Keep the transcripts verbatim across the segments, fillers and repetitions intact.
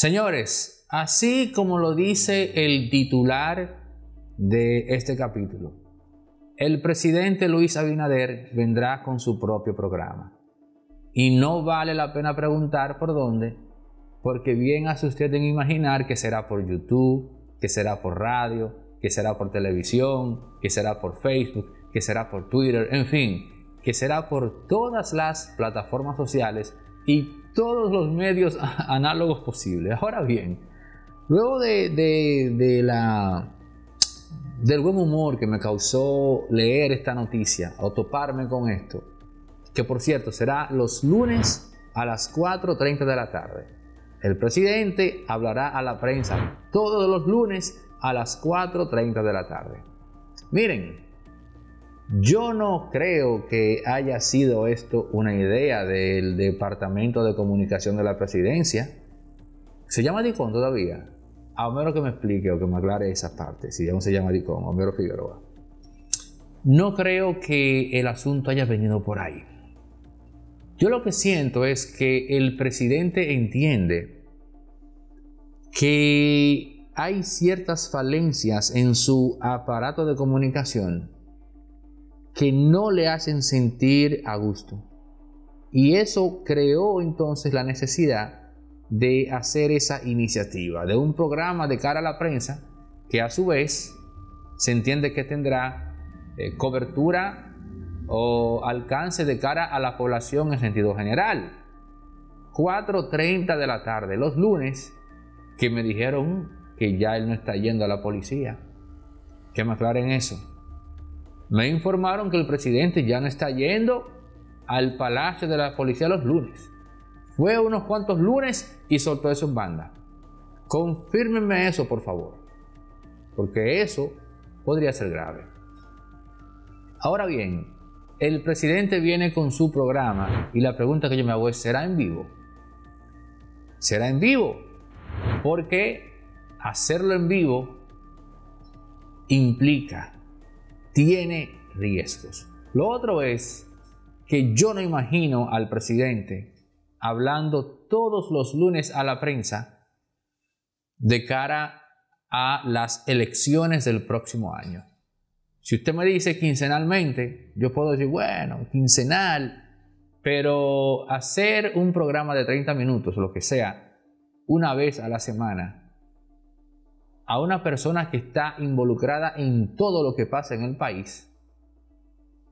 Señores, así como lo dice el titular de este capítulo, el presidente Luis Abinader vendrá con su propio programa. Y no vale la pena preguntar por dónde, porque bien hace usted en imaginar que será por YouTube, que será por radio, que será por televisión, que será por Facebook, que será por Twitter, en fin, que será por todas las plataformas sociales y todos los medios análogos posibles. Ahora bien, luego de, de, de la, del buen humor que me causó leer esta noticia o toparme con esto, que por cierto será los lunes a las cuatro y media de la tarde, el presidente hablará a la prensa todos los lunes a las cuatro y media de la tarde. Miren, yo no creo que haya sido esto una idea del Departamento de Comunicación de la Presidencia. Se llama DICON todavía. A menos que me explique o que me aclare esa parte. Si aún se llama DICON, Homero Figueroa. No creo que el asunto haya venido por ahí. Yo lo que siento es que el presidente entiende que hay ciertas falencias en su aparato de comunicación que no le hacen sentir a gusto. Y eso creó entonces la necesidad de hacer esa iniciativa, de un programa de cara a la prensa, que a su vez se entiende que tendrá eh, cobertura o alcance de cara a la población en sentido general. cuatro y media de la tarde, los lunes, que me dijeron que ya él no está yendo a la policía. Que me aclaren eso. Me informaron que el presidente ya no está yendo al Palacio de la Policía los lunes. Fue unos cuantos lunes y soltó eso en banda. Confírmenme eso, por favor. Porque eso podría ser grave. Ahora bien, el presidente viene con su programa y la pregunta que yo me hago es, ¿será en vivo? ¿Será en vivo? Porque hacerlo en vivo implica... tiene riesgos. Lo otro es que yo no imagino al presidente hablando todos los lunes a la prensa de cara a las elecciones del próximo año. Si usted me dice quincenalmente, yo puedo decir, bueno, quincenal, pero hacer un programa de treinta minutos, lo que sea, una vez a la semana, a una persona que está involucrada en todo lo que pasa en el país,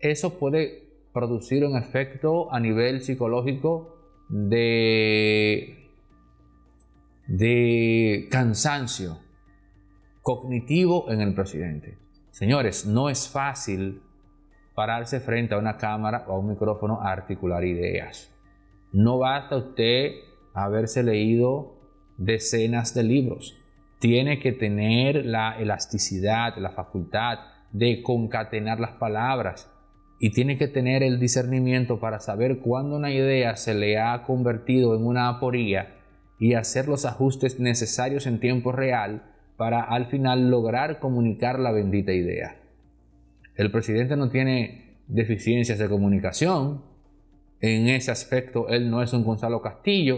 eso puede producir un efecto a nivel psicológico de, de cansancio cognitivo en el presidente. Señores, no es fácil pararse frente a una cámara o a un micrófono a articular ideas. No basta usted haberse leído decenas de libros. Tiene que tener la elasticidad, la facultad de concatenar las palabras y tiene que tener el discernimiento para saber cuándo una idea se le ha convertido en una aporía y hacer los ajustes necesarios en tiempo real para al final lograr comunicar la bendita idea. El presidente no tiene deficiencias de comunicación, en ese aspecto él no es un Gonzalo Castillo,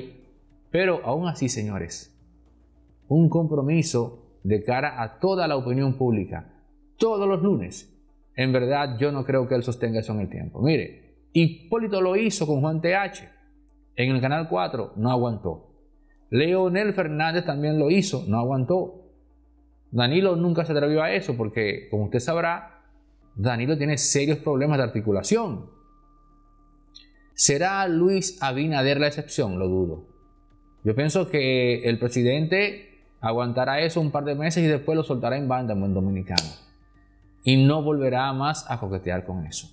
pero aún así, señores, un compromiso de cara a toda la opinión pública, todos los lunes. En verdad, yo no creo que él sostenga eso en el tiempo. Mire, Hipólito lo hizo con Juan T H en el Canal cuatro, no aguantó. Leonel Fernández también lo hizo, no aguantó. Danilo nunca se atrevió a eso porque, como usted sabrá, Danilo tiene serios problemas de articulación. ¿Será Luis Abinader la excepción? Lo dudo. Yo pienso que el presidente... aguantará eso un par de meses y después lo soltará en banda en buen dominicano. Y no volverá más a coquetear con eso.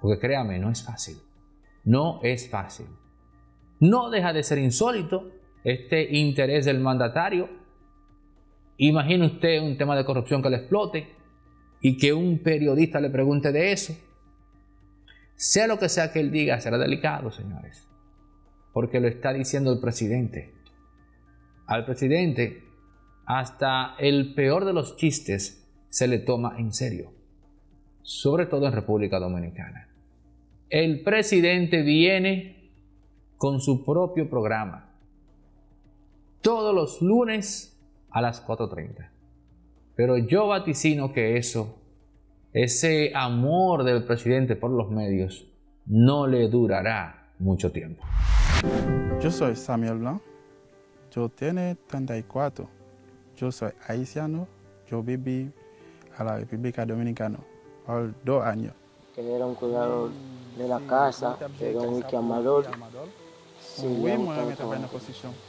Porque créame, no es fácil. No es fácil. No deja de ser insólito este interés del mandatario. Imagine usted un tema de corrupción que le explote y que un periodista le pregunte de eso. Sea lo que sea que él diga, será delicado, señores. Porque lo está diciendo el presidente. Al presidente... hasta el peor de los chistes se le toma en serio, sobre todo en República Dominicana. El presidente viene con su propio programa. todos los lunes a las cuatro y media. Pero yo vaticino que eso, ese amor del presidente por los medios, no le durará mucho tiempo. Yo soy Samuel Blanc, yo tengo treinta y cuatro, yo soy haitiano, yo viví a la República Dominicana por dos años. Tener un cuidado de la casa, de don Wiki Amador, sí,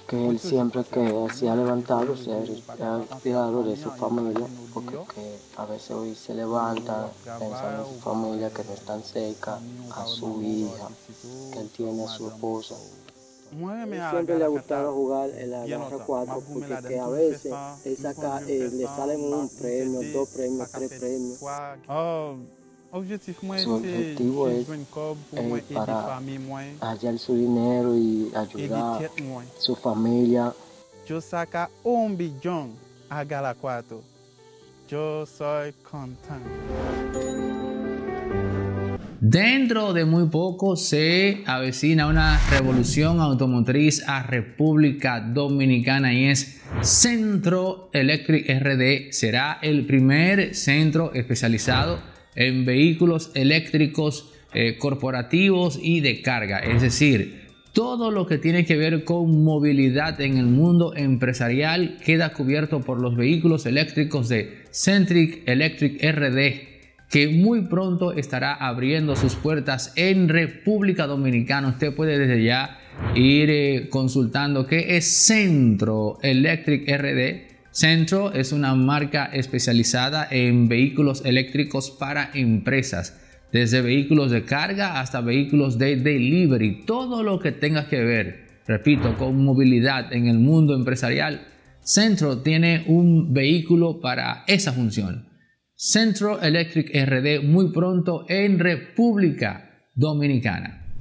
que él siempre que se ha levantado se ha inspirado de su familia, porque que a veces hoy se levanta pensando en su familia que no están cerca, a su hija, que él tiene a su esposa. Siempre le ha gustado jugar en la barra cuatro porque que a veces él saca, eh, le salen un premio, dos premios, tres premios. Su objetivo es eh, para hallar su dinero y ayudar a su familia. Yo saca un billón a Gala cuatro. Yo soy contento. Dentro de muy poco se avecina una revolución automotriz a República Dominicana y es Centro Electric R D. Será el primer centro especializado en vehículos eléctricos eh, corporativos y de carga, es decir, todo lo que tiene que ver con movilidad en el mundo empresarial queda cubierto por los vehículos eléctricos de Centric Electric R D, que muy pronto estará abriendo sus puertas en República Dominicana. Usted puede desde ya ir eh, consultando qué es Centro Electric R D. Centro es una marca especializada en vehículos eléctricos para empresas, desde vehículos de carga hasta vehículos de delivery, todo lo que tenga que ver, repito, con movilidad en el mundo empresarial. Centro tiene un vehículo para esa función. Centro Electric R D muy pronto en República Dominicana.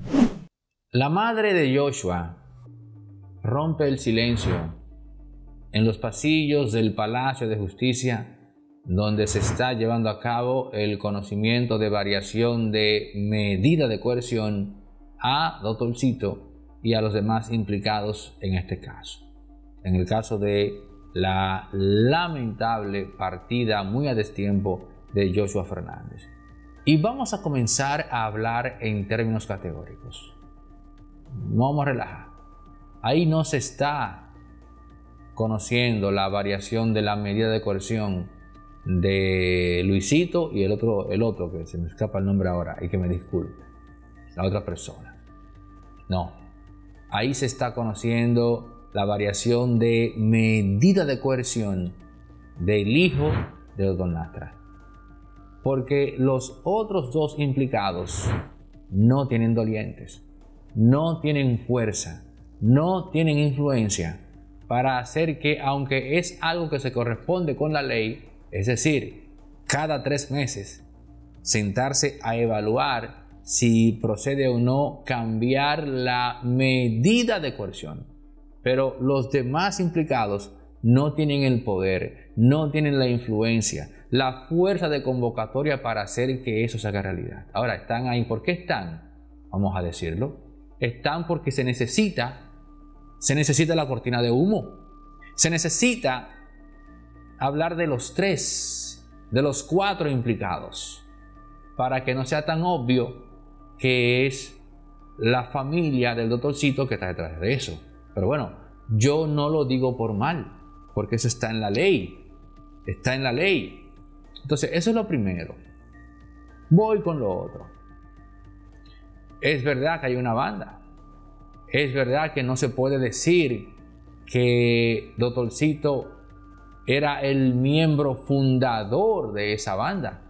La madre de Joshua rompe el silencio en los pasillos del Palacio de Justicia, donde se está llevando a cabo el conocimiento de variación de medida de coerción a Doctorcito y a los demás implicados en este caso. En el caso de la lamentable partida muy a destiempo de Joshua Fernández. Y vamos a comenzar a hablar en términos categóricos. No vamos a relajar. Ahí no se está conociendo la variación de la medida de coerción de Luisito y el otro, el otro que se me escapa el nombre ahora y que me disculpe, la otra persona. No, ahí se está conociendo la variación de medida de coerción del hijo de Don Lastra, porque los otros dos implicados no tienen dolientes, no tienen fuerza, no tienen influencia para hacer que, aunque es algo que se corresponde con la ley, es decir, cada tres meses, sentarse a evaluar si procede o no cambiar la medida de coerción. Pero los demás implicados no tienen el poder, no tienen la influencia, la fuerza de convocatoria para hacer que eso se haga realidad. Ahora, están ahí. ¿Por qué están? Vamos a decirlo. Están porque se necesita Se necesita la cortina de humo. Se necesita hablar de los tres, de los cuatro implicados, para que no sea tan obvio que es la familia del doctorcito que está detrás de eso. Pero bueno, yo no lo digo por mal, porque eso está en la ley. Está en la ley. Entonces, eso es lo primero. Voy con lo otro. Es verdad que hay una banda. Es verdad que no se puede decir que Doctorcito era el miembro fundador de esa banda.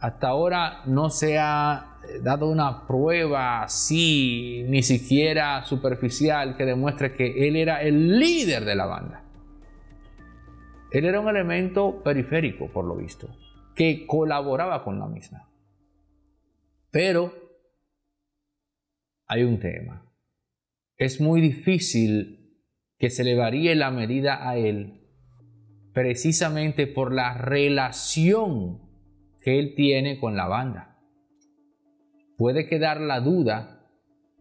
Hasta ahora no se ha dado una prueba así, ni siquiera superficial, que demuestre que él era el líder de la banda. Él era un elemento periférico, por lo visto, que colaboraba con la misma. Pero hay un tema. Es muy difícil que se le varíe la medida a él precisamente por la relación que él tiene con la banda. Puede quedar la duda.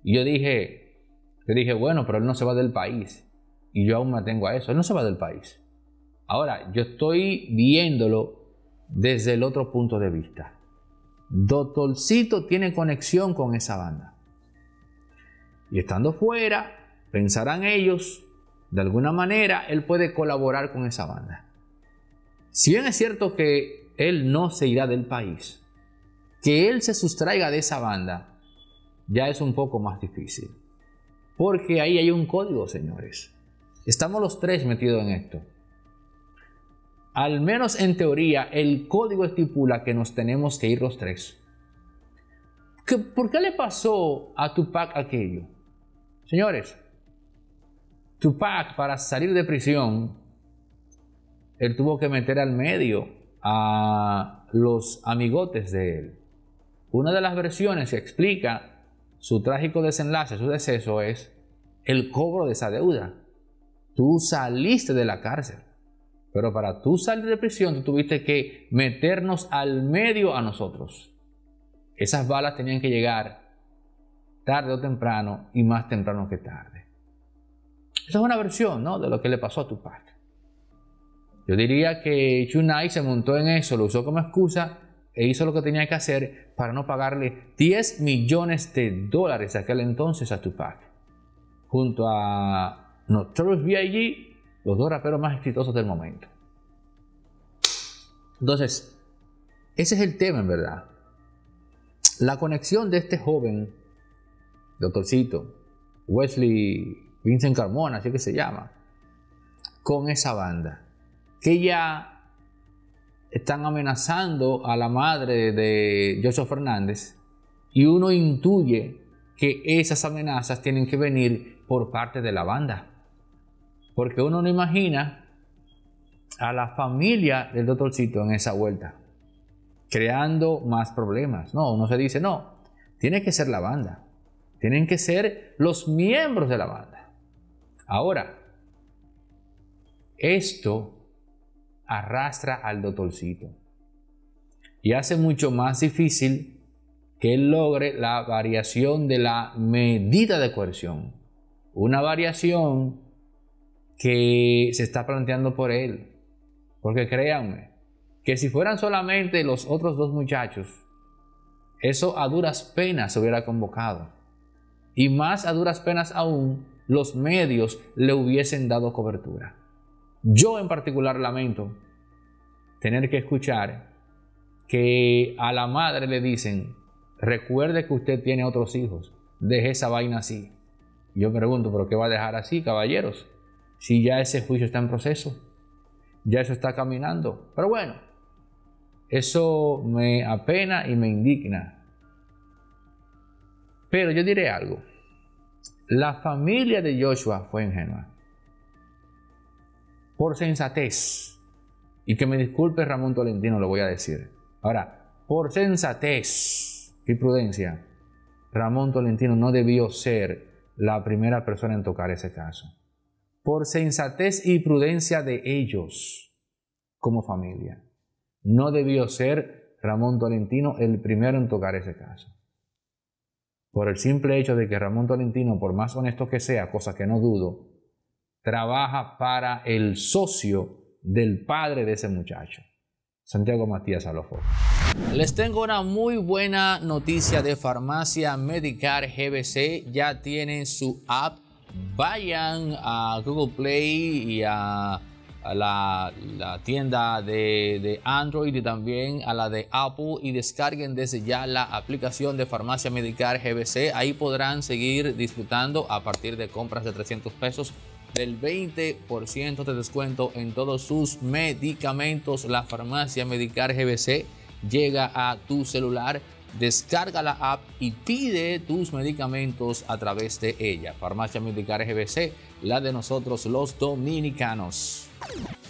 Y yo dije, yo dije, bueno, pero él no se va del país. y yo aún me atengo a eso. Él no se va del país. Ahora, yo estoy viéndolo desde el otro punto de vista. Doctorcito tiene conexión con esa banda. Y estando fuera, pensarán ellos, de alguna manera, él puede colaborar con esa banda. Si bien es cierto que él no se irá del país, que él se sustraiga de esa banda, ya es un poco más difícil. Porque ahí hay un código, señores. Estamos los tres metidos en esto. Al menos en teoría, el código estipula que nos tenemos que ir los tres. ¿Qué, ¿Por qué le pasó a Tupac aquello? Señores, Tupac, para salir de prisión, él tuvo que meter al medio a los amigotes de él. Una de las versiones que explica su trágico desenlace, su deceso, es el cobro de esa deuda. Tú saliste de la cárcel, pero para tú salir de prisión, tú tuviste que meternos al medio a nosotros. Esas balas tenían que llegar tarde o temprano, y más temprano que tarde. Esa es una versión, ¿no?, de lo que le pasó a Tupac. Yo diría que Chunai se montó en eso, lo usó como excusa e hizo lo que tenía que hacer para no pagarle diez millones de dólares a aquel entonces a Tupac. Junto a Notorious B I G, los dos raperos más exitosos del momento. Entonces, ese es el tema en verdad. La conexión de este joven, doctorcito, Wesley Vincent Carmona, así que se llama, con esa banda, que ya están amenazando a la madre de Joshua Fernández, y uno intuye que esas amenazas tienen que venir por parte de la banda, porque uno no imagina a la familia del doctorcito en esa vuelta, creando más problemas. No, uno se dice, no, tiene que ser la banda, tienen que ser los miembros de la banda. Ahora, esto arrastra al doctorcito y hace mucho más difícil que él logre la variación de la medida de coerción, una variación que se está planteando por él, porque créanme que si fueran solamente los otros dos muchachos, eso a duras penas se hubiera convocado, y más a duras penas aún los medios le hubiesen dado cobertura. Yo en particular lamento tener que escuchar que a la madre le dicen, recuerde que usted tiene otros hijos, deje esa vaina así. Yo pregunto, ¿pero qué va a dejar así, caballeros? Si ya ese juicio está en proceso, ya eso está caminando. Pero bueno, eso me apena y me indigna. Pero yo diré algo, la familia de Joshua fue ingenua. Por sensatez, y que me disculpe Ramón Tolentino, lo voy a decir. Ahora, por sensatez y prudencia, Ramón Tolentino no debió ser la primera persona en tocar ese caso. Por sensatez y prudencia de ellos como familia, no debió ser Ramón Tolentino el primero en tocar ese caso. Por el simple hecho de que Ramón Tolentino, por más honesto que sea, cosa que no dudo, trabaja para el socio del padre de ese muchacho, Santiago Matías Alofo. Les tengo una muy buena noticia de Farmacia Medicar G B C. Ya tienen su app. Vayan a Google Play y a, a la, la tienda de, de Android y también a la de Apple y descarguen desde ya la aplicación de Farmacia Medicar G B C. Ahí podrán seguir disfrutando a partir de compras de trescientos pesos. Del veinte por ciento de descuento en todos sus medicamentos. La Farmacia Medicar G B C llega a tu celular. Descarga la app y pide tus medicamentos a través de ella. Farmacia Medicar G B C, la de nosotros los dominicanos.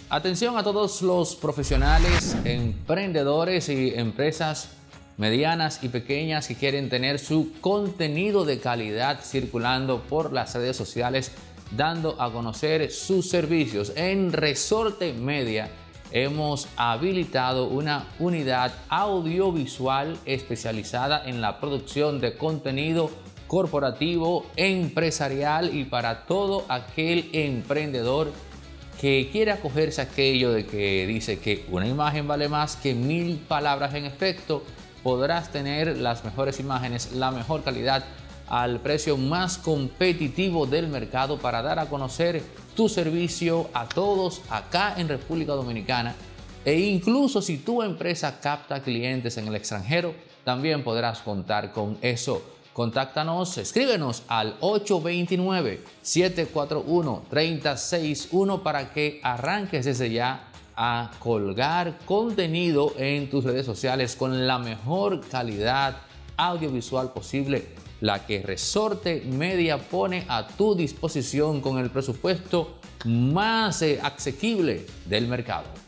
Atención a todos los profesionales, emprendedores y empresas medianas y pequeñas que quieren tener su contenido de calidad circulando por las redes sociales, dando a conocer sus servicios. En Resorte Media hemos habilitado una unidad audiovisual especializada en la producción de contenido corporativo, empresarial y para todo aquel emprendedor que quiere acogerse a aquello de que dice que una imagen vale más que mil palabras. En efecto, podrás tener las mejores imágenes, la mejor calidad, al precio más competitivo del mercado para dar a conocer tu servicio a todos acá en República Dominicana. E incluso si tu empresa capta clientes en el extranjero, también podrás contar con eso. Contáctanos, escríbenos al ocho dos nueve, siete cuatro uno, tres cero seis uno para que arranques desde ya a colgar contenido en tus redes sociales con la mejor calidad audiovisual posible, la que Resorte Media pone a tu disposición con el presupuesto más asequible del mercado.